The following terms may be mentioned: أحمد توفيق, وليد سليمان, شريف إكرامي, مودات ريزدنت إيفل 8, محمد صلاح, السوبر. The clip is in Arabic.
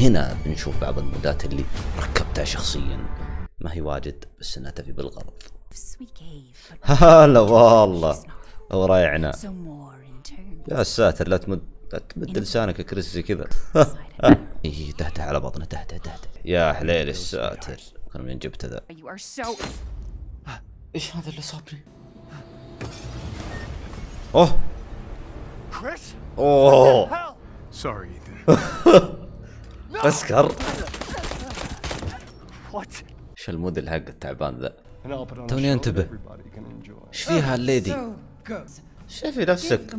هنا بنشوف بعض المودات اللي ركبتها شخصيا، ما هي واجد بس انها تفي بالغرض. هلا والله وريعنا. يا ساتر لا تمد لسانك كريس زي كذا. اي تهته على بطنه، تهته يا حليل الساتر. كان من جبته ذا؟ ايش هذا اللي صابني؟ اوه كريس اوه سوري اسكر. ايش الموديل حق التعبان ذا؟ توني انتبه. ايش فيها الليدي؟ شايفي نفسك.